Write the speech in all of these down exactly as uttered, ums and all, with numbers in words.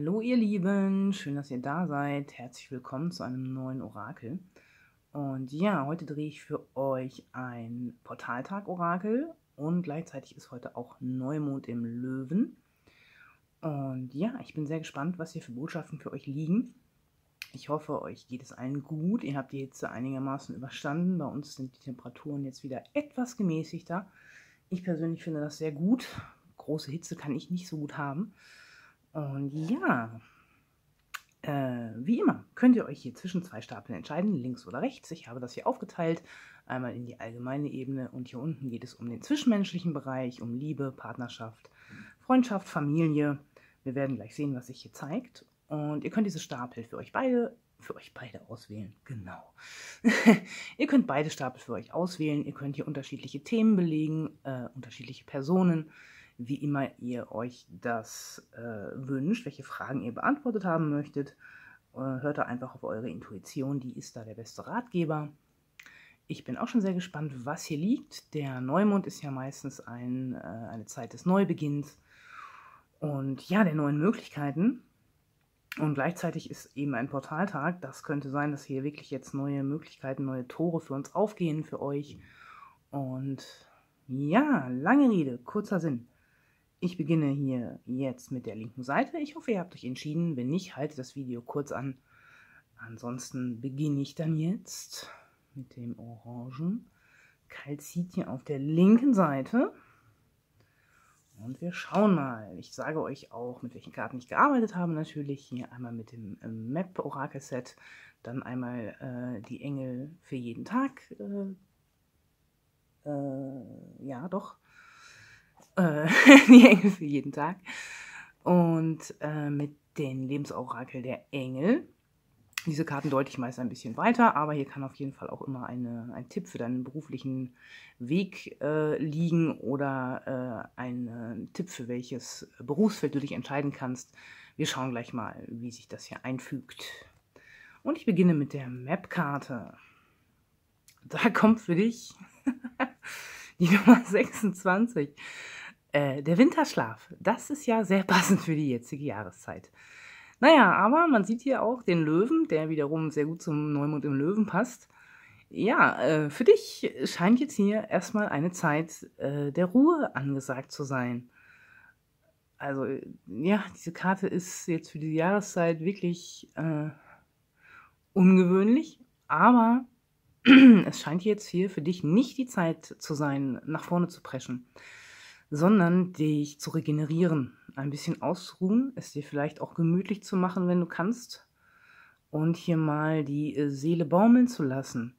Hallo ihr Lieben, schön, dass ihr da seid. Herzlich willkommen zu einem neuen Orakel. Und ja, heute drehe ich für euch ein Portaltag-Orakel und gleichzeitig ist heute auch Neumond im Löwen. Und ja, ich bin sehr gespannt, was hier für Botschaften für euch liegen. Ich hoffe, euch geht es allen gut. Ihr habt die Hitze einigermaßen überstanden. Bei uns sind die Temperaturen jetzt wieder etwas gemäßigter. Ich persönlich finde das sehr gut. Große Hitze kann ich nicht so gut haben. Und ja, äh, wie immer könnt ihr euch hier zwischen zwei Stapeln entscheiden, links oder rechts. Ich habe das hier aufgeteilt, einmal in die allgemeine Ebene und hier unten geht es um den zwischenmenschlichen Bereich, um Liebe, Partnerschaft, Freundschaft, Familie. Wir werden gleich sehen, was sich hier zeigt. Und ihr könnt diese Stapel für euch beide, für euch beide auswählen, genau. Ihr könnt beide Stapel für euch auswählen, ihr könnt hier unterschiedliche Themen belegen, äh, unterschiedliche Personen. Wie immer ihr euch das äh, wünscht, welche Fragen ihr beantwortet haben möchtet, äh, hört da einfach auf eure Intuition, die ist da der beste Ratgeber. Ich bin auch schon sehr gespannt, was hier liegt. Der Neumond ist ja meistens ein, äh, eine Zeit des Neubeginns und ja, der neuen Möglichkeiten. Und gleichzeitig ist eben ein Portaltag. Das könnte sein, dass hier wirklich jetzt neue Möglichkeiten, neue Tore für uns aufgehen, für euch. Und ja, lange Rede, kurzer Sinn. Ich beginne hier jetzt mit der linken Seite. Ich hoffe, ihr habt euch entschieden. Wenn nicht, haltet das Video kurz an. Ansonsten beginne ich dann jetzt mit dem orangen Kalzit hier auf der linken Seite. Und wir schauen mal. Ich sage euch auch, mit welchen Karten ich gearbeitet habe natürlich. Hier einmal mit dem Map-Orakel-Set. Dann einmal äh, die Engel für jeden Tag. Äh, äh, ja, doch. Die Engel für jeden Tag und äh, mit den Lebensorakel der Engel. Diese Karten deute ich meist ein bisschen weiter, aber hier kann auf jeden Fall auch immer eine, ein Tipp für deinen beruflichen Weg äh, liegen oder äh, ein äh, Tipp, für welches Berufsfeld du dich entscheiden kannst. Wir schauen gleich mal, wie sich das hier einfügt. Und ich beginne mit der Map-Karte. Da kommt für dich die Nummer sechsundzwanzig. Äh, der Winterschlaf, das ist ja sehr passend für die jetzige Jahreszeit. Naja, aber man sieht hier auch den Löwen, der wiederum sehr gut zum Neumond im Löwen passt. Ja, äh, für dich scheint jetzt hier erstmal eine Zeit äh, der Ruhe angesagt zu sein. Also, ja, diese Karte ist jetzt für die Jahreszeit wirklich äh, ungewöhnlich, aber es scheint jetzt hier für dich nicht die Zeit zu sein, nach vorne zu preschen, sondern dich zu regenerieren, ein bisschen auszuruhen, es dir vielleicht auch gemütlich zu machen, wenn du kannst und hier mal die Seele baumeln zu lassen.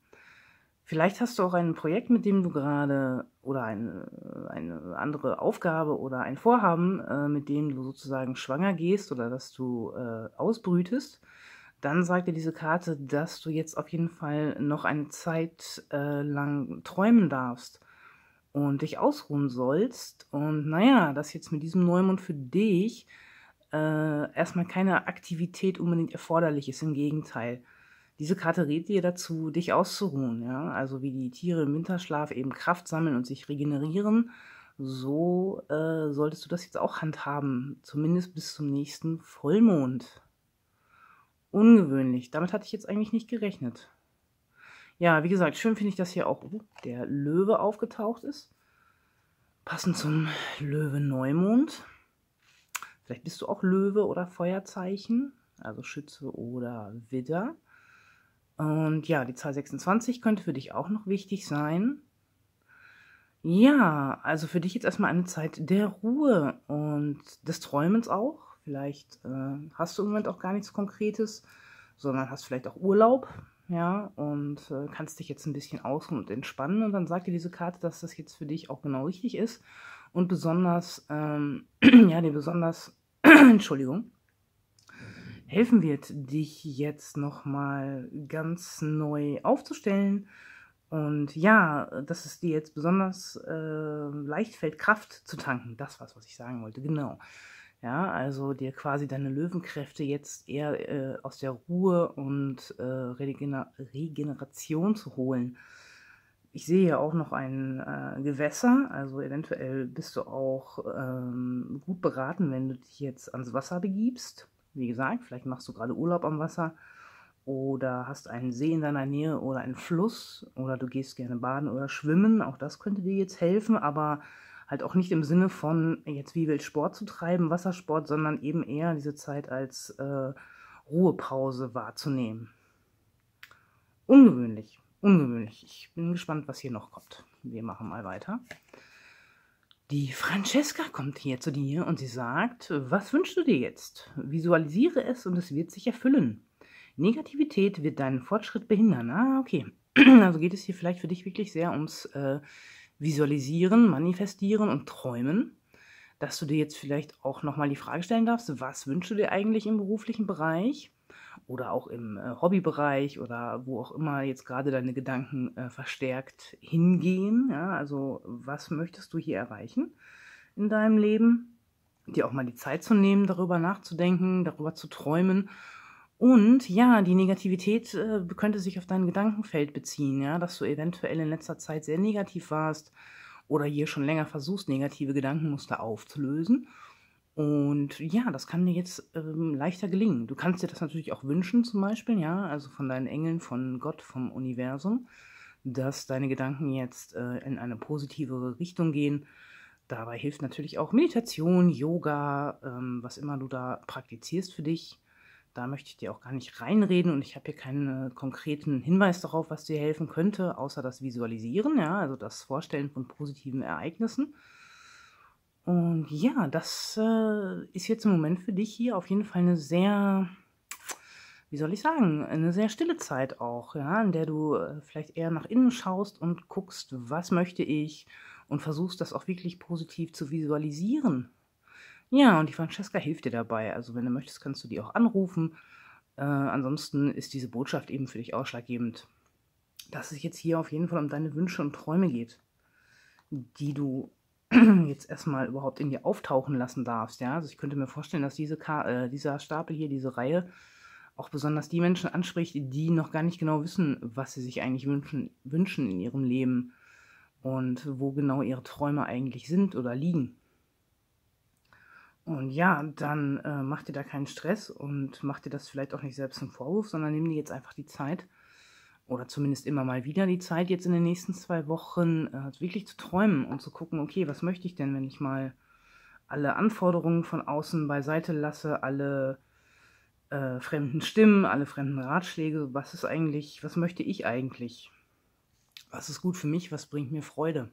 Vielleicht hast du auch ein Projekt, mit dem du gerade oder eine, eine andere Aufgabe oder ein Vorhaben, äh, mit dem du sozusagen schwanger gehst oder dass du äh, ausbrütest. Dann sagt dir diese Karte, dass du jetzt auf jeden Fall noch eine Zeit äh, lang träumen darfst und dich ausruhen sollst. Und naja, dass jetzt mit diesem Neumond für dich äh, erstmal keine Aktivität unbedingt erforderlich ist, im Gegenteil. Diese Karte rät dir dazu, dich auszuruhen. Ja? Also wie die Tiere im Winterschlaf eben Kraft sammeln und sich regenerieren, so äh, solltest du das jetzt auch handhaben, zumindest bis zum nächsten Vollmond. Ungewöhnlich, damit hatte ich jetzt eigentlich nicht gerechnet. Ja, wie gesagt, schön finde ich, dass hier auch uh, der Löwe aufgetaucht ist. Passend zum Löwe-Neumond. Vielleicht bist du auch Löwe oder Feuerzeichen, also Schütze oder Widder. Und ja, die Zahl sechsundzwanzig könnte für dich auch noch wichtig sein. Ja, also für dich jetzt erstmal eine Zeit der Ruhe und des Träumens auch. Vielleicht äh, hast du im Moment auch gar nichts Konkretes, sondern hast vielleicht auch Urlaub. Ja, und äh, kannst dich jetzt ein bisschen ausruhen und entspannen. Und dann sagt dir diese Karte, dass das jetzt für dich auch genau richtig ist. Und besonders, ähm, ja, dir besonders, Entschuldigung, helfen wird, dich jetzt nochmal ganz neu aufzustellen. Und ja, dass es dir jetzt besonders äh, leicht fällt, Kraft zu tanken. Das war's, was ich sagen wollte, genau. Ja, also dir quasi deine Löwenkräfte jetzt eher äh, aus der Ruhe und äh, Regener Regeneration zu holen. Ich sehe ja auch noch ein äh, Gewässer, also eventuell bist du auch ähm, gut beraten, wenn du dich jetzt ans Wasser begibst. Wie gesagt, vielleicht machst du gerade Urlaub am Wasser oder hast einen See in deiner Nähe oder einen Fluss oder du gehst gerne baden oder schwimmen. Auch das könnte dir jetzt helfen, aber halt auch nicht im Sinne von jetzt wie wild Sport zu treiben, Wassersport, sondern eben eher diese Zeit als äh, Ruhepause wahrzunehmen. Ungewöhnlich, ungewöhnlich. Ich bin gespannt, was hier noch kommt. Wir machen mal weiter. Die Francesca kommt hier zu dir und sie sagt, was wünschst du dir jetzt? Visualisiere es und es wird sich erfüllen. Negativität wird deinen Fortschritt behindern. Ah, okay. Also geht es hier vielleicht für dich wirklich sehr ums äh, Visualisieren, Manifestieren und Träumen. Dass du dir jetzt vielleicht auch nochmal die Frage stellen darfst, was wünschst du dir eigentlich im beruflichen Bereich oder auch im äh, Hobbybereich oder wo auch immer jetzt gerade deine Gedanken äh, verstärkt hingehen. Ja? Also was möchtest du hier erreichen in deinem Leben? Dir auch mal die Zeit zu nehmen, darüber nachzudenken, darüber zu träumen. Und ja, die Negativität äh, könnte sich auf dein Gedankenfeld beziehen, ja? Dass du eventuell in letzter Zeit sehr negativ warst oder hier schon länger versuchst, negative Gedankenmuster aufzulösen. Und ja, das kann dir jetzt ähm, leichter gelingen. Du kannst dir das natürlich auch wünschen zum Beispiel, ja, also von deinen Engeln, von Gott, vom Universum, dass deine Gedanken jetzt äh, in eine positivere Richtung gehen. Dabei hilft natürlich auch Meditation, Yoga, ähm, was immer du da praktizierst für dich. Da möchte ich dir auch gar nicht reinreden und ich habe hier keinen konkreten Hinweis darauf, was dir helfen könnte, außer das Visualisieren, ja, also das Vorstellen von positiven Ereignissen. Und ja, das äh, ist jetzt im Moment für dich hier auf jeden Fall eine sehr, wie soll ich sagen, eine sehr stille Zeit auch, ja, in der du vielleicht eher nach innen schaust und guckst, was möchte ich und versuchst das auch wirklich positiv zu visualisieren. Ja, und die Francesca hilft dir dabei. Also wenn du möchtest, kannst du die auch anrufen. Äh, ansonsten ist diese Botschaft eben für dich ausschlaggebend, dass es jetzt hier auf jeden Fall um deine Wünsche und Träume geht, die du jetzt erstmal überhaupt in dir auftauchen lassen darfst. Ja? Also ich könnte mir vorstellen, dass diese Ka äh, dieser Stapel hier, diese Reihe, auch besonders die Menschen anspricht, die noch gar nicht genau wissen, was sie sich eigentlich wünschen, wünschen in ihrem Leben und wo genau ihre Träume eigentlich sind oder liegen. Und ja, dann äh, mach dir da keinen Stress und mach dir das vielleicht auch nicht selbst einen Vorwurf, sondern nimm dir jetzt einfach die Zeit oder zumindest immer mal wieder die Zeit jetzt in den nächsten zwei Wochen äh, wirklich zu träumen und zu gucken, okay, was möchte ich denn, wenn ich mal alle Anforderungen von außen beiseite lasse, alle äh, fremden Stimmen, alle fremden Ratschläge, was ist eigentlich, was möchte ich eigentlich? Was ist gut für mich, was bringt mir Freude?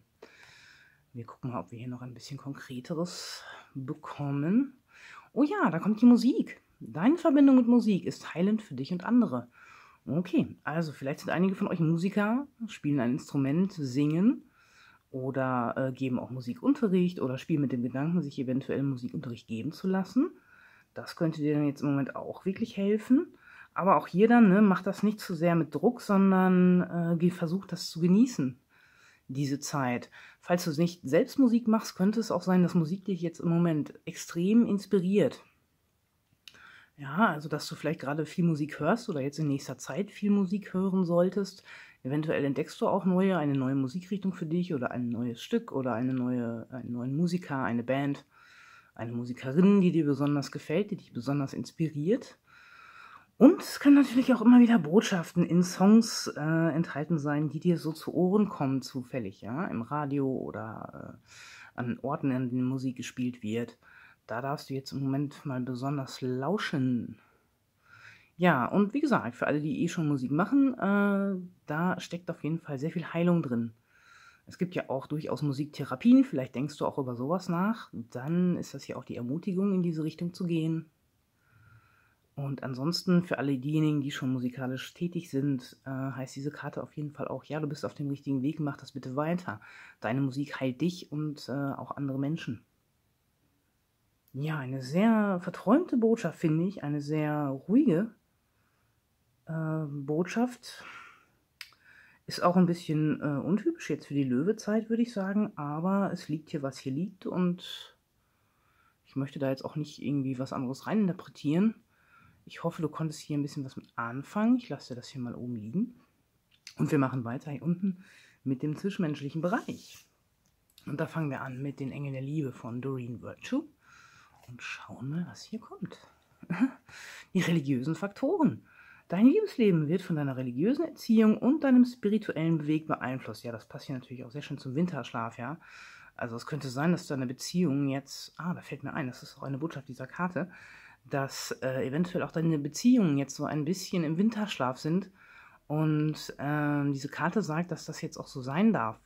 Wir gucken mal, ob wir hier noch ein bisschen Konkreteres bekommen. Oh ja, da kommt die Musik. Deine Verbindung mit Musik ist heilend für dich und andere. Okay, also vielleicht sind einige von euch Musiker, spielen ein Instrument, singen oder äh, geben auch Musikunterricht oder spielen mit dem Gedanken, sich eventuell Musikunterricht geben zu lassen. Das könnte dir dann jetzt im Moment auch wirklich helfen. Aber auch hier dann, ne, mach das nicht zu sehr mit Druck, sondern äh, versuch das zu genießen. Diese Zeit. Falls du nicht selbst Musik machst, könnte es auch sein, dass Musik dich jetzt im Moment extrem inspiriert. Ja, also dass du vielleicht gerade viel Musik hörst oder jetzt in nächster Zeit viel Musik hören solltest. Eventuell entdeckst du auch neue, eine neue Musikrichtung für dich oder ein neues Stück oder eine neue, einen neuen Musiker, eine Band, eine Musikerin, die dir besonders gefällt, die dich besonders inspiriert. Und es können natürlich auch immer wieder Botschaften in Songs äh, enthalten sein, die dir so zu Ohren kommen zufällig, ja, im Radio oder äh, an Orten, an denen Musik gespielt wird. Da darfst du jetzt im Moment mal besonders lauschen. Ja, und wie gesagt, für alle, die eh schon Musik machen, äh, da steckt auf jeden Fall sehr viel Heilung drin. Es gibt ja auch durchaus Musiktherapien, vielleicht denkst du auch über sowas nach. Dann ist das hier auch die Ermutigung, in diese Richtung zu gehen. Und ansonsten für alle diejenigen, die schon musikalisch tätig sind, äh, heißt diese Karte auf jeden Fall auch, ja, du bist auf dem richtigen Weg, mach das bitte weiter. Deine Musik heilt dich und äh, auch andere Menschen. Ja, eine sehr verträumte Botschaft, finde ich, eine sehr ruhige äh, Botschaft. Ist auch ein bisschen äh, untypisch jetzt für die Löwezeit, würde ich sagen, aber es liegt hier, was hier liegt und ich möchte da jetzt auch nicht irgendwie was anderes reininterpretieren. Ich hoffe, du konntest hier ein bisschen was mit anfangen. Ich lasse dir das hier mal oben liegen. Und wir machen weiter hier unten mit dem zwischenmenschlichen Bereich. Und da fangen wir an mit den Engeln der Liebe von Doreen Virtue. Und schauen mal, was hier kommt. die religiösen Faktoren. Dein Liebesleben wird von deiner religiösen Erziehung und deinem spirituellen Weg beeinflusst. Ja, das passt hier natürlich auch sehr schön zum Winterschlaf, ja. Also es könnte sein, dass deine Beziehung jetzt, ah, da fällt mir ein, das ist auch eine Botschaft dieser Karte, dass äh, eventuell auch deine Beziehungen jetzt so ein bisschen im Winterschlaf sind. Und äh, diese Karte sagt, dass das jetzt auch so sein darf,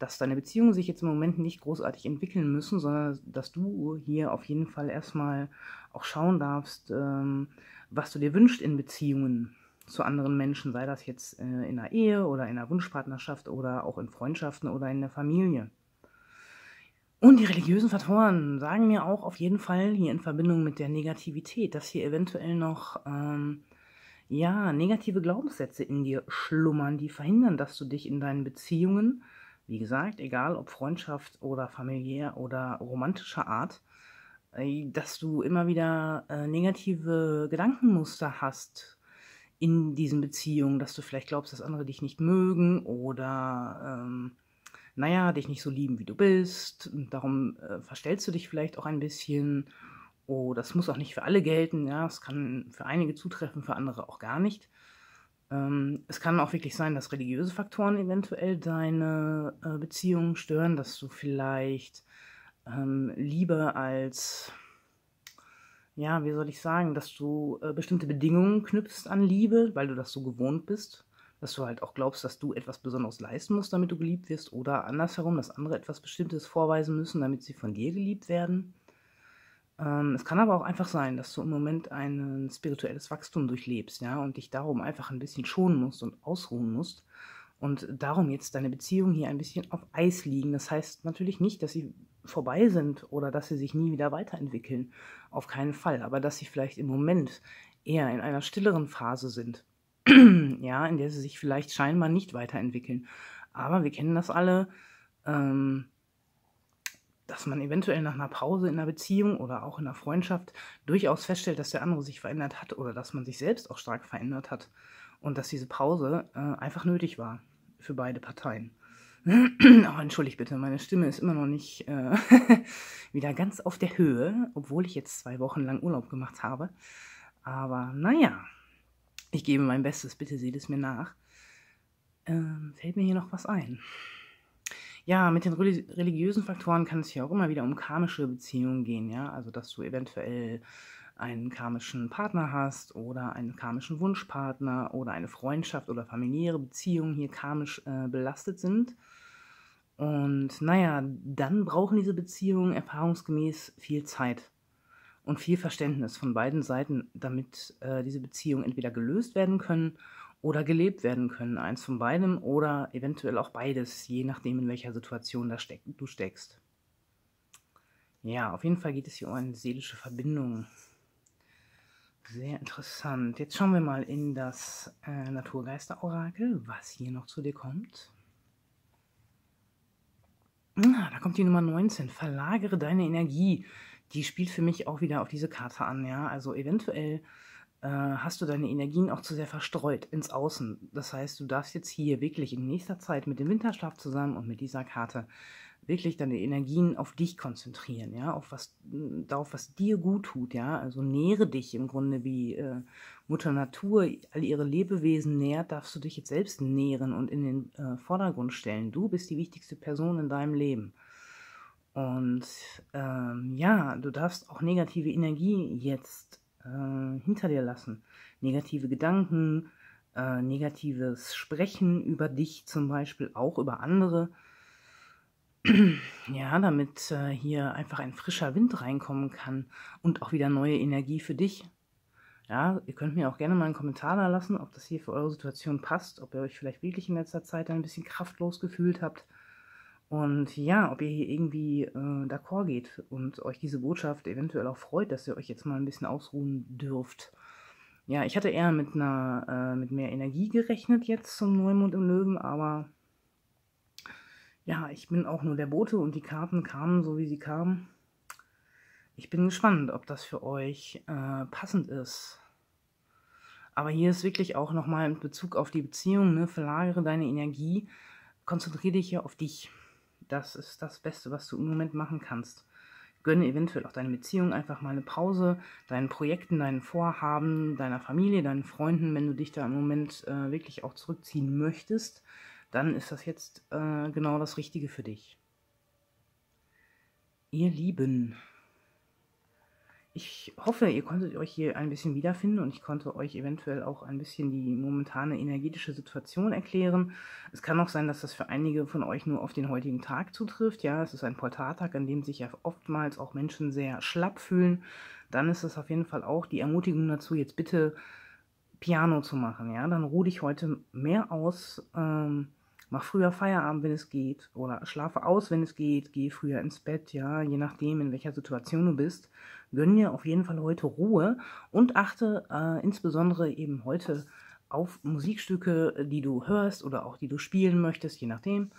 dass deine Beziehungen sich jetzt im Moment nicht großartig entwickeln müssen, sondern dass du hier auf jeden Fall erstmal auch schauen darfst, ähm, was du dir wünschst in Beziehungen zu anderen Menschen, sei das jetzt äh, in der Ehe oder in der Wunschpartnerschaft oder auch in Freundschaften oder in der Familie. Und die religiösen Faktoren sagen mir auch auf jeden Fall hier in Verbindung mit der Negativität, dass hier eventuell noch ähm, ja, negative Glaubenssätze in dir schlummern, die verhindern, dass du dich in deinen Beziehungen, wie gesagt, egal ob Freundschaft oder familiär oder romantischer Art, dass du immer wieder äh, negative Gedankenmuster hast in diesen Beziehungen, dass du vielleicht glaubst, dass andere dich nicht mögen oder ähm, naja, dich nicht so lieben, wie du bist. Und darum äh, verstellst du dich vielleicht auch ein bisschen. Oh, das muss auch nicht für alle gelten. Ja, es kann für einige zutreffen, für andere auch gar nicht. Ähm, es kann auch wirklich sein, dass religiöse Faktoren eventuell deine äh, Beziehungen stören, dass du vielleicht ähm, Liebe als, ja, wie soll ich sagen, dass du äh, bestimmte Bedingungen knüpfst an Liebe, weil du das so gewohnt bist, dass du halt auch glaubst, dass du etwas Besonderes leisten musst, damit du geliebt wirst, oder andersherum, dass andere etwas Bestimmtes vorweisen müssen, damit sie von dir geliebt werden. Ähm, es kann aber auch einfach sein, dass du im Moment ein spirituelles Wachstum durchlebst, ja, und dich darum einfach ein bisschen schonen musst und ausruhen musst und darum jetzt deine Beziehungen hier ein bisschen auf Eis liegen. Das heißt natürlich nicht, dass sie vorbei sind oder dass sie sich nie wieder weiterentwickeln, auf keinen Fall, aber dass sie vielleicht im Moment eher in einer stilleren Phase sind, ja, in der sie sich vielleicht scheinbar nicht weiterentwickeln. Aber wir kennen das alle, ähm, dass man eventuell nach einer Pause in einer Beziehung oder auch in einer Freundschaft durchaus feststellt, dass der andere sich verändert hat oder dass man sich selbst auch stark verändert hat und dass diese Pause äh, einfach nötig war für beide Parteien. Oh, entschuldigt bitte, meine Stimme ist immer noch nicht äh, wieder ganz auf der Höhe, obwohl ich jetzt zwei Wochen lang Urlaub gemacht habe. Aber naja, ich gebe mein Bestes, bitte seht es mir nach. Ähm, fällt mir hier noch was ein? Ja, mit den religiösen Faktoren kann es hier auch immer wieder um karmische Beziehungen gehen, ja, also dass du eventuell einen karmischen Partner hast oder einen karmischen Wunschpartner oder eine Freundschaft oder familiäre Beziehungen hier karmisch äh, belastet sind. Und naja, dann brauchen diese Beziehungen erfahrungsgemäß viel Zeit und viel Verständnis von beiden Seiten, damit äh, diese Beziehungen entweder gelöst werden können oder gelebt werden können, eins von beidem oder eventuell auch beides, je nachdem, in welcher Situation da steck, du steckst. Ja, auf jeden Fall geht es hier um eine seelische Verbindung. Sehr interessant. Jetzt schauen wir mal in das äh, Naturgeister-Orakel, was hier noch zu dir kommt. Ah, da kommt die Nummer neunzehn. Verlagere deine Energie. Die spielt für mich auch wieder auf diese Karte an, ja, also eventuell hast du deine Energien auch zu sehr verstreut ins Außen. Das heißt, du darfst jetzt hier wirklich in nächster Zeit mit dem Winterschlaf zusammen und mit dieser Karte wirklich deine Energien auf dich konzentrieren, ja, auf was, darauf, was dir gut tut, ja. Also nähre dich im Grunde, wie äh, Mutter Natur all ihre Lebewesen nährt, darfst du dich jetzt selbst nähren und in den äh, Vordergrund stellen. Du bist die wichtigste Person in deinem Leben. Und ähm, ja, du darfst auch negative Energie jetzt hinter dir lassen. Negative Gedanken, äh, negatives Sprechen über dich zum Beispiel, auch über andere. Ja, damit äh, hier einfach ein frischer Wind reinkommen kann und auch wieder neue Energie für dich. Ja, ihr könnt mir auch gerne mal einen Kommentar da lassen, ob das hier für eure Situation passt, ob ihr euch vielleicht wirklich in letzter Zeit ein bisschen kraftlos gefühlt habt. Und ja, ob ihr hier irgendwie äh, d'accord geht und euch diese Botschaft eventuell auch freut, dass ihr euch jetzt mal ein bisschen ausruhen dürft. Ja, ich hatte eher mit einer, äh, mit mehr Energie gerechnet jetzt zum Neumond im Löwen, aber ja, ich bin auch nur der Bote und die Karten kamen so, wie sie kamen. Ich bin gespannt, ob das für euch äh, passend ist. Aber hier ist wirklich auch nochmal in Bezug auf die Beziehung, ne, verlagere deine Energie, konzentriere dich hier auf dich. Das ist das Beste, was du im Moment machen kannst. Gönne eventuell auch deine Beziehung einfach mal eine Pause, deinen Projekten, deinen Vorhaben, deiner Familie, deinen Freunden. Wenn du dich da im Moment äh, wirklich auch zurückziehen möchtest, dann ist das jetzt äh, genau das Richtige für dich. Ihr Lieben, ich hoffe, ihr konntet euch hier ein bisschen wiederfinden und ich konnte euch eventuell auch ein bisschen die momentane energetische Situation erklären. Es kann auch sein, dass das für einige von euch nur auf den heutigen Tag zutrifft. Ja, es ist ein Portaltag, an dem sich ja oftmals auch Menschen sehr schlapp fühlen. Dann ist es auf jeden Fall auch die Ermutigung dazu, jetzt bitte Piano zu machen. Ja, dann ruh dich heute mehr aus, ähm, mach früher Feierabend, wenn es geht, oder schlafe aus, wenn es geht, geh früher ins Bett, ja, je nachdem, in welcher Situation du bist. Gönn dir auf jeden Fall heute Ruhe und achte äh, insbesondere eben heute auf Musikstücke, die du hörst oder auch die du spielen möchtest, je nachdem.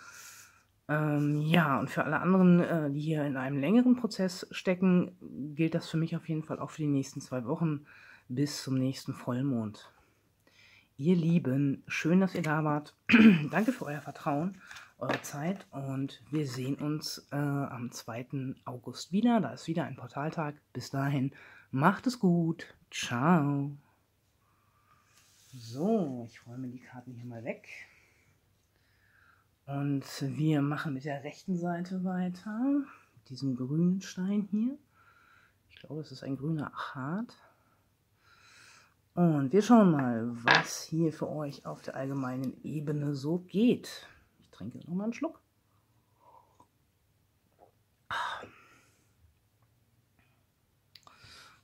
Ähm, ja, und für alle anderen, äh, die hier in einem längeren Prozess stecken, gilt das für mich auf jeden Fall auch für die nächsten zwei Wochen bis zum nächsten Vollmond. Ihr Lieben, schön, dass ihr da wart. Danke für euer Vertrauen, eure Zeit und wir sehen uns äh, am zweiten August wieder. Da ist wieder ein Portaltag. Bis dahin, macht es gut. Ciao. So, ich räume die Karten hier mal weg. Und wir machen mit der rechten Seite weiter. Mit diesem grünen Stein hier. Ich glaube, es ist ein grüner Achat. Und wir schauen mal, was hier für euch auf der allgemeinen Ebene so geht. Ich trinke nochmal einen Schluck.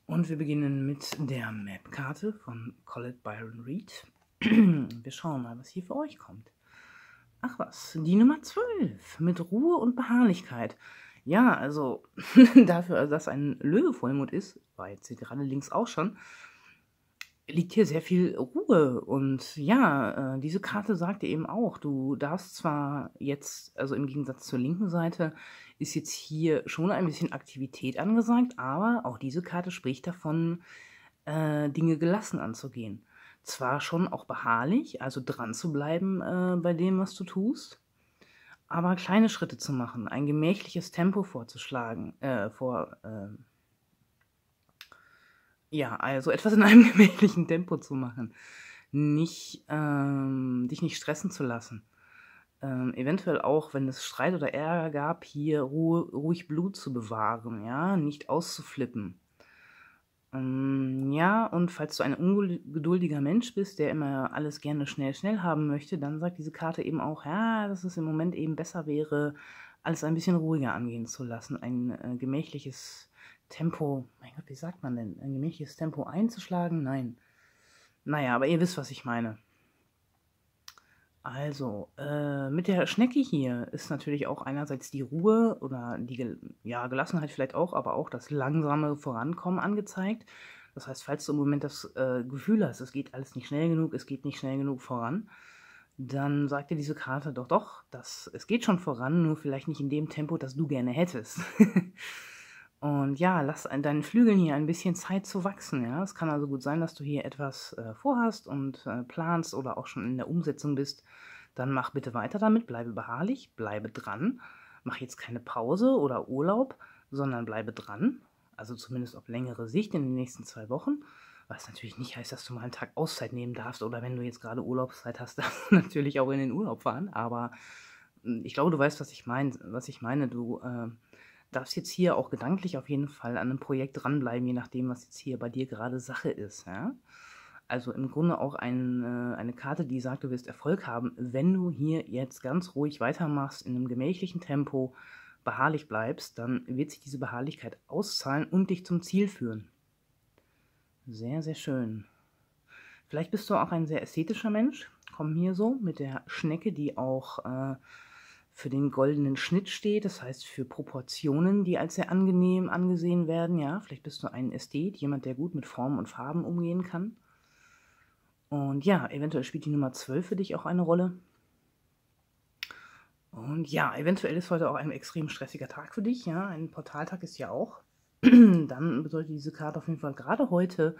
Und wir beginnen mit der Map-Karte von Colette Byron Reid. Wir schauen mal, was hier für euch kommt. Ach was, die Nummer zwölf mit Ruhe und Beharrlichkeit. Ja, also dafür, dass ein Löwe-Vollmond ist, war jetzt hier gerade links auch schon, liegt hier sehr viel Ruhe und ja, äh, diese Karte sagt dir eben auch, du darfst zwar jetzt, also im Gegensatz zur linken Seite, ist jetzt hier schon ein bisschen Aktivität angesagt, aber auch diese Karte spricht davon, äh, Dinge gelassen anzugehen. Zwar schon auch beharrlich, also dran zu bleiben äh, bei dem, was du tust, aber kleine Schritte zu machen, ein gemächliches Tempo vorzuschlagen, äh, vor... Äh, Ja, also etwas in einem gemächlichen Tempo zu machen, nicht, ähm, dich nicht stressen zu lassen. Ähm, eventuell auch, wenn es Streit oder Ärger gab, hier Ruhe, ruhig Blut zu bewahren, ja, nicht auszuflippen. Ähm, ja, und falls du ein ungeduldiger Mensch bist, der immer alles gerne schnell, schnell haben möchte, dann sagt diese Karte eben auch, ja, dass es im Moment eben besser wäre, alles ein bisschen ruhiger angehen zu lassen, ein äh, gemächliches Tempo, mein Gott, wie sagt man denn? Ein gemächliches Tempo einzuschlagen? Nein. Naja, aber ihr wisst, was ich meine. Also, äh, mit der Schnecke hier ist natürlich auch einerseits die Ruhe oder die ja, Gelassenheit vielleicht auch, aber auch das langsame Vorankommen angezeigt. Das heißt, falls du im Moment das äh, Gefühl hast, es geht alles nicht schnell genug, es geht nicht schnell genug voran, dann sagt dir diese Karte doch, doch, das, es geht schon voran, nur vielleicht nicht in dem Tempo, das du gerne hättest. Und ja, lass deinen Flügeln hier ein bisschen Zeit zu wachsen. Ja? Es kann also gut sein, dass du hier etwas äh, vorhast und äh, planst oder auch schon in der Umsetzung bist. Dann mach bitte weiter damit, bleibe beharrlich, bleibe dran. Mach jetzt keine Pause oder Urlaub, sondern bleibe dran. Also zumindest auf längere Sicht in den nächsten zwei Wochen. Was natürlich nicht heißt, dass du mal einen Tag Auszeit nehmen darfst oder wenn du jetzt gerade Urlaubszeit hast, darfst du natürlich auch in den Urlaub fahren. Aber ich glaube, du weißt, was ich meine. Was ich meine, du... Äh, Du darfst jetzt hier auch gedanklich auf jeden Fall an einem Projekt dranbleiben, je nachdem, was jetzt hier bei dir gerade Sache ist. Ja? Also im Grunde auch ein, äh, eine Karte, die sagt, du wirst Erfolg haben, wenn du hier jetzt ganz ruhig weitermachst, in einem gemächlichen Tempo beharrlich bleibst, dann wird sich diese Beharrlichkeit auszahlen und dich zum Ziel führen. Sehr, sehr schön. Vielleicht bist du auch ein sehr ästhetischer Mensch. Komm hier so mit der Schnecke, die auch... Äh, für den goldenen Schnitt steht, das heißt für Proportionen, die als sehr angenehm angesehen werden. Ja, vielleicht bist du ein Ästhet, jemand, der gut mit Formen und Farben umgehen kann. Und ja, eventuell spielt die Nummer zwölf für dich auch eine Rolle. Und ja, eventuell ist heute auch ein extrem stressiger Tag für dich. Ja, ein Portaltag ist ja auch. Dann bedeutet diese Karte auf jeden Fall gerade heute,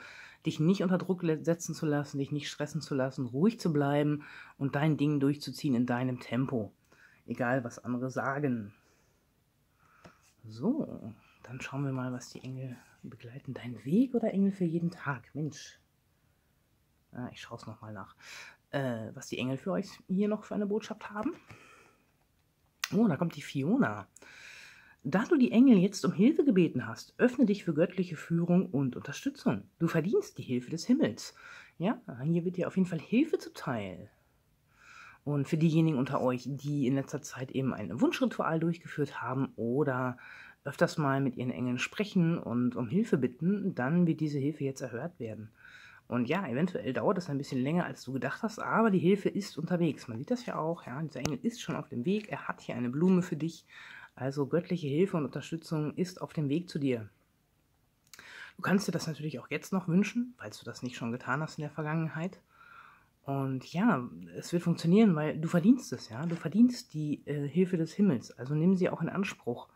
dich nicht unter Druck setzen zu lassen, dich nicht stressen zu lassen, ruhig zu bleiben und dein Ding durchzuziehen in deinem Tempo. Egal, was andere sagen. So, Dann schauen wir mal, was die Engel begleiten. Dein Weg oder Engel für jeden Tag? Mensch. Ah, ich schaue es nochmal nach. Äh, was die Engel für euch hier noch für eine Botschaft haben. Oh, da kommt die Fiona. Da du die Engel jetzt um Hilfe gebeten hast, öffne dich für göttliche Führung und Unterstützung. Du verdienst die Hilfe des Himmels. Ja, hier wird dir auf jeden Fall Hilfe zuteil. Und für diejenigen unter euch, die in letzter Zeit eben ein Wunschritual durchgeführt haben oder öfters mal mit ihren Engeln sprechen und um Hilfe bitten, dann wird diese Hilfe jetzt erhört werden. Und ja, eventuell dauert das ein bisschen länger, als du gedacht hast, aber die Hilfe ist unterwegs. Man sieht das ja auch, ja, dieser Engel ist schon auf dem Weg, er hat hier eine Blume für dich. Also göttliche Hilfe und Unterstützung ist auf dem Weg zu dir. Du kannst dir das natürlich auch jetzt noch wünschen, falls du das nicht schon getan hast in der Vergangenheit. Und ja, es wird funktionieren, weil du verdienst es, ja. Du verdienst die äh, Hilfe des Himmels, also nimm sie auch in Anspruch.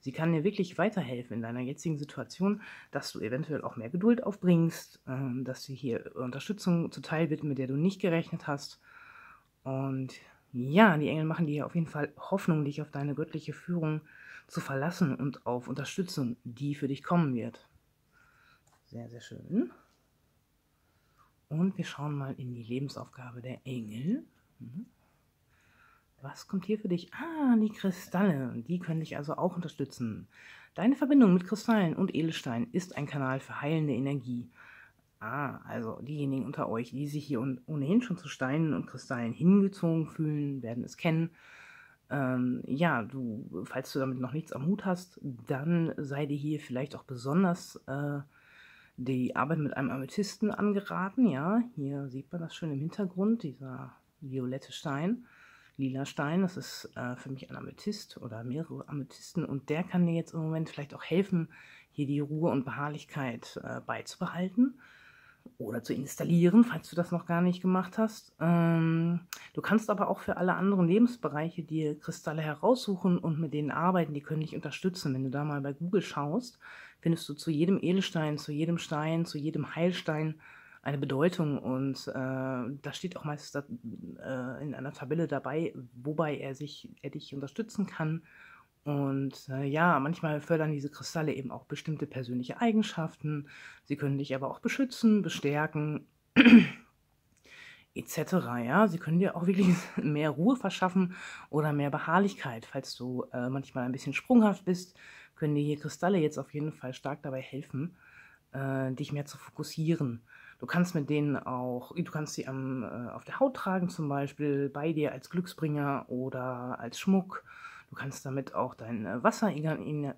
Sie kann dir wirklich weiterhelfen in deiner jetzigen Situation, dass du eventuell auch mehr Geduld aufbringst, äh, dass dir hier Unterstützung zuteil wird, mit der du nicht gerechnet hast. Und ja, die Engel machen dir auf jeden Fall Hoffnung, dich auf deine göttliche Führung zu verlassen und auf Unterstützung, die für dich kommen wird. Sehr, sehr schön. Und wir schauen mal in die Lebensaufgabe der Engel. Was kommt hier für dich? Ah, die Kristalle. Die können dich also auch unterstützen. Deine Verbindung mit Kristallen und Edelsteinen ist ein Kanal für heilende Energie. Ah, also diejenigen unter euch, die sich hier ohnehin schon zu Steinen und Kristallen hingezogen fühlen, werden es kennen. Ähm, ja, du, falls du damit noch nichts am Hut hast, dann sei dir hier vielleicht auch besonders äh, die Arbeit mit einem Amethysten angeraten, ja, hier sieht man das schön im Hintergrund, dieser violette Stein, lila Stein, das ist äh, für mich ein Amethyst oder mehrere Amethysten und der kann dir jetzt im Moment vielleicht auch helfen, hier die Ruhe und Beharrlichkeit äh, beizubehalten oder zu installieren, falls du das noch gar nicht gemacht hast. Ähm, du kannst aber auch für alle anderen Lebensbereiche dir Kristalle heraussuchen und mit denen arbeiten, die können dich unterstützen. Wenn du da mal bei Google schaust, findest du zu jedem Edelstein, zu jedem Stein, zu jedem Heilstein eine Bedeutung und äh, da steht auch meistens da, äh, in einer Tabelle dabei, wobei er, sich, er dich unterstützen kann. Und äh, ja, manchmal fördern diese Kristalle eben auch bestimmte persönliche Eigenschaften. Sie können dich aber auch beschützen, bestärken, et cetera. Ja? Sie können dir auch wirklich mehr Ruhe verschaffen oder mehr Beharrlichkeit. Falls du äh, manchmal ein bisschen sprunghaft bist, können dir hier Kristalle jetzt auf jeden Fall stark dabei helfen, äh, dich mehr zu fokussieren. Du kannst mit denen auch, du kannst sie am, äh, auf der Haut tragen zum Beispiel, bei dir als Glücksbringer oder als Schmuck. Du kannst damit auch dein Wasser, dein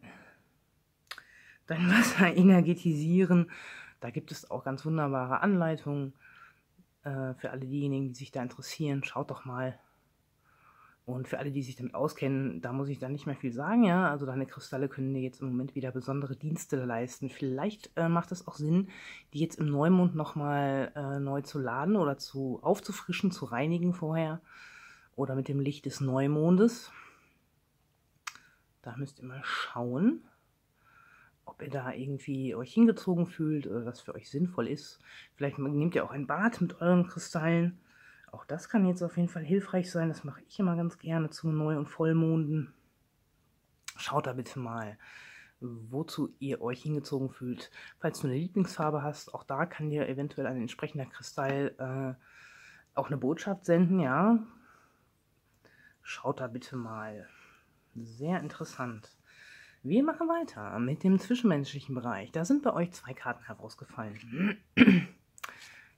Wasser energetisieren. Da gibt es auch ganz wunderbare Anleitungen äh, für alle diejenigen, die sich da interessieren. Schaut doch mal. Und für alle, die sich damit auskennen, da muss ich dann nicht mehr viel sagen. Ja? Also deine Kristalle können dir jetzt im Moment wieder besondere Dienste leisten. Vielleicht äh, macht es auch Sinn, die jetzt im Neumond nochmal äh, neu zu laden oder zu aufzufrischen, zu reinigen vorher. Oder mit dem Licht des Neumondes. Da müsst ihr mal schauen, ob ihr da irgendwie euch hingezogen fühlt oder was für euch sinnvoll ist. Vielleicht nehmt ihr auch ein Bad mit euren Kristallen. Auch das kann jetzt auf jeden Fall hilfreich sein. Das mache ich immer ganz gerne zu Neu- und Vollmonden. Schaut da bitte mal, wozu ihr euch hingezogen fühlt. Falls du eine Lieblingsfarbe hast, auch da kann dir eventuell ein entsprechender Kristall äh, auch eine Botschaft senden. Ja, schaut da bitte mal. Sehr interessant. Wir machen weiter mit dem zwischenmenschlichen Bereich. Da sind bei euch zwei Karten herausgefallen.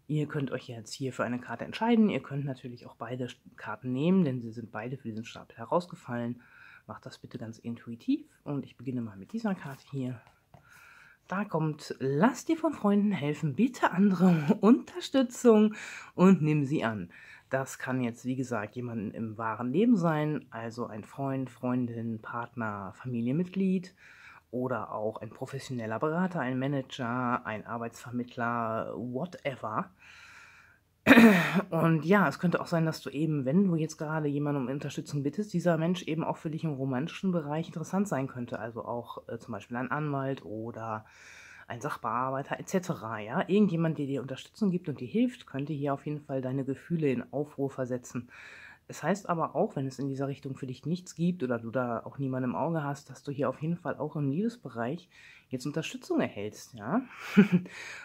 Ihr könnt euch jetzt hier für eine Karte entscheiden. Ihr könnt natürlich auch beide Karten nehmen, denn sie sind beide für diesen Stapel herausgefallen. Macht das bitte ganz intuitiv. Und ich beginne mal mit dieser Karte hier. Da kommt, lass dir von Freunden helfen, bitte andere Unterstützung und nimm sie an. Das kann jetzt, wie gesagt, jemand im wahren Leben sein, also ein Freund, Freundin, Partner, Familienmitglied oder auch ein professioneller Berater, ein Manager, ein Arbeitsvermittler, whatever. Und ja, es könnte auch sein, dass du eben, wenn du jetzt gerade jemanden um Unterstützung bittest, dieser Mensch eben auch für dich im romantischen Bereich interessant sein könnte. Also auch äh, zum Beispiel ein Anwalt oder ein Sachbearbeiter et cetera. Ja? Irgendjemand, der dir Unterstützung gibt und dir hilft, könnte hier auf jeden Fall deine Gefühle in Aufruhr versetzen. Es heißt aber auch, wenn es in dieser Richtung für dich nichts gibt oder du da auch niemanden im Auge hast, dass du hier auf jeden Fall auch im Liebesbereich jetzt Unterstützung erhältst, ja?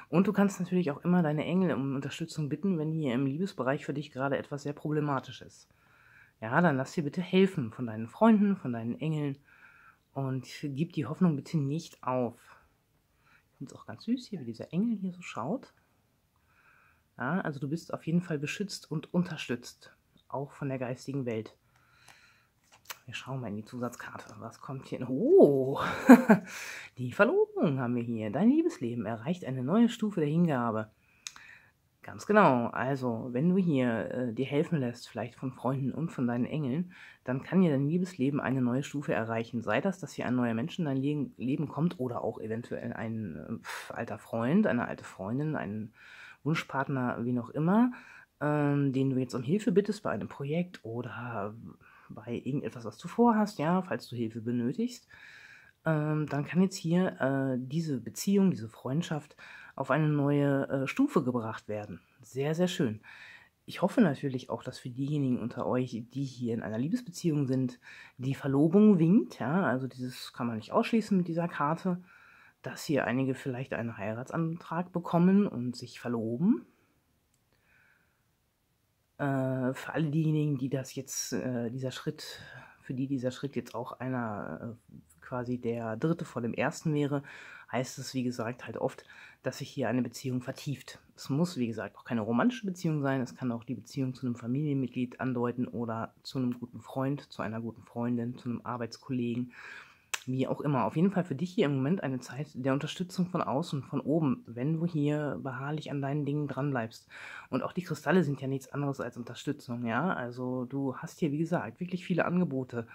Und du kannst natürlich auch immer deine Engel um Unterstützung bitten, wenn hier im Liebesbereich für dich gerade etwas sehr problematisch ist. Ja, dann lass dir bitte helfen von deinen Freunden, von deinen Engeln und gib die Hoffnung bitte nicht auf. Ich finde es auch ganz süß hier, wie dieser Engel hier so schaut. Ja, also du bist auf jeden Fall beschützt und unterstützt, auch von der geistigen Welt. Wir schauen mal in die Zusatzkarte. Was kommt hier? Oh, die Verlobung haben wir hier. Dein Liebesleben erreicht eine neue Stufe der Hingabe. Ganz genau, also wenn du hier äh, dir helfen lässt, vielleicht von Freunden und von deinen Engeln, dann kann dir dein Liebesleben eine neue Stufe erreichen. Sei das, dass hier ein neuer Mensch in dein Le- Leben kommt oder auch eventuell ein äh, alter Freund, eine alte Freundin, ein Wunschpartner, wie noch immer, ähm, den du jetzt um Hilfe bittest bei einem Projekt oder bei irgendetwas, was du vorhast, ja, falls du Hilfe benötigst. Ähm, dann kann jetzt hier äh, diese Beziehung, diese Freundschaft auf eine neue äh, Stufe gebracht werden. Sehr, sehr schön. Ich hoffe natürlich auch, dass für diejenigen unter euch, die hier in einer Liebesbeziehung sind, die Verlobung winkt. Ja? Also dieses kann man nicht ausschließen mit dieser Karte, dass hier einige vielleicht einen Heiratsantrag bekommen und sich verloben. Äh, für alle diejenigen, die das jetzt, äh, dieser Schritt, für die dieser Schritt jetzt auch einer äh, quasi der dritte vor dem ersten wäre, heißt es, wie gesagt, halt oft, dass sich hier eine Beziehung vertieft. Es muss, wie gesagt, auch keine romantische Beziehung sein. Es kann auch die Beziehung zu einem Familienmitglied andeuten oder zu einem guten Freund, zu einer guten Freundin, zu einem Arbeitskollegen, wie auch immer. Auf jeden Fall für dich hier im Moment eine Zeit der Unterstützung von außen, von oben, wenn du hier beharrlich an deinen Dingen dran bleibst. Und auch die Kristalle sind ja nichts anderes als Unterstützung, ja? Also du hast hier, wie gesagt, wirklich viele Angebote,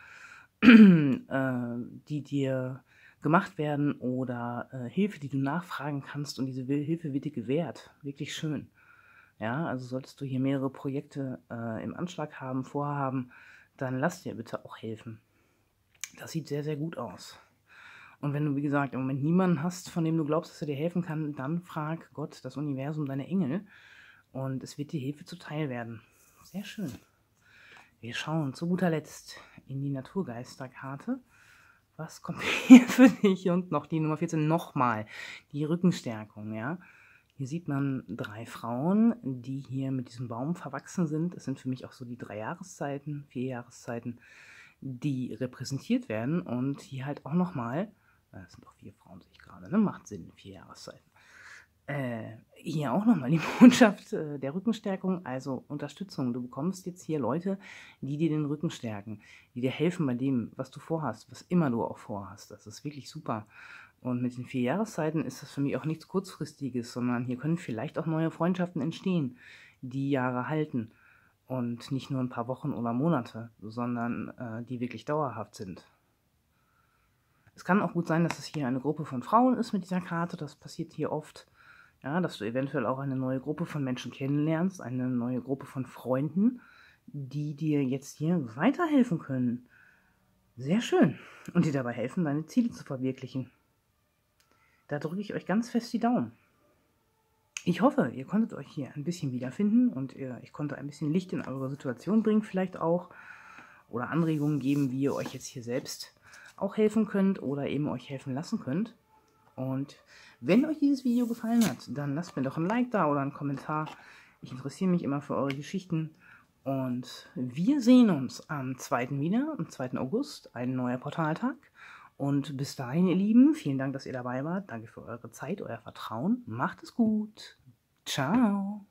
die dir gemacht werden oder äh, Hilfe, die du nachfragen kannst, und diese Hilfe wird dir gewährt. Wirklich schön. Ja, also solltest du hier mehrere Projekte äh, im Anschlag haben, vorhaben, dann lass dir bitte auch helfen. Das sieht sehr, sehr gut aus. Und wenn du, wie gesagt, im Moment niemanden hast, von dem du glaubst, dass er dir helfen kann, dann frag Gott, das Universum, deine Engel, und es wird dir Hilfe zuteil werden. Sehr schön. Wir schauen zu guter Letzt in die Naturgeisterkarte. Was kommt hier für dich? Und noch die Nummer vierzehn, nochmal die Rückenstärkung, ja. Hier sieht man drei Frauen, die hier mit diesem Baum verwachsen sind. Es sind für mich auch so die drei Jahreszeiten, vier Jahreszeiten, die repräsentiert werden. Und hier halt auch nochmal, das sind auch vier Frauen, sehe ich gerade, ne? Macht Sinn, vier Jahreszeiten. Äh, hier auch nochmal die Botschaft äh, der Rückenstärkung, also Unterstützung. Du bekommst jetzt hier Leute, die dir den Rücken stärken, die dir helfen bei dem, was du vorhast, was immer du auch vorhast. Das ist wirklich super. Und mit den vier Jahreszeiten ist das für mich auch nichts Kurzfristiges, sondern hier können vielleicht auch neue Freundschaften entstehen, die Jahre halten und nicht nur ein paar Wochen oder Monate, sondern äh, die wirklich dauerhaft sind. Es kann auch gut sein, dass es hier eine Gruppe von Frauen ist mit dieser Karte. Das passiert hier oft. Ja, dass du eventuell auch eine neue Gruppe von Menschen kennenlernst, eine neue Gruppe von Freunden, die dir jetzt hier weiterhelfen können. Sehr schön. Und dir dabei helfen, deine Ziele zu verwirklichen. Da drücke ich euch ganz fest die Daumen. Ich hoffe, ihr konntet euch hier ein bisschen wiederfinden und ihr, ich konnte ein bisschen Licht in eure Situation bringen vielleicht auch. Oder Anregungen geben, wie ihr euch jetzt hier selbst auch helfen könnt oder eben euch helfen lassen könnt. Und wenn euch dieses Video gefallen hat, dann lasst mir doch ein Like da oder einen Kommentar. Ich interessiere mich immer für eure Geschichten. Und wir sehen uns am zweiten wieder, am zweiten August, ein neuer Portaltag. Und bis dahin, ihr Lieben, vielen Dank, dass ihr dabei wart. Danke für eure Zeit, euer Vertrauen. Macht es gut. Ciao.